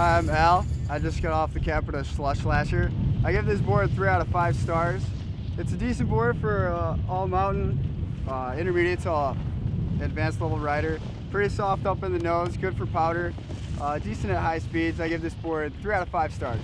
Hi, I'm Al. I just got off the Capita Slush Slasher. I give this board 3 out of 5 stars. It's a decent board for all mountain, intermediate to advanced level rider. Pretty soft up in the nose, good for powder, decent at high speeds. I give this board 3 out of 5 stars.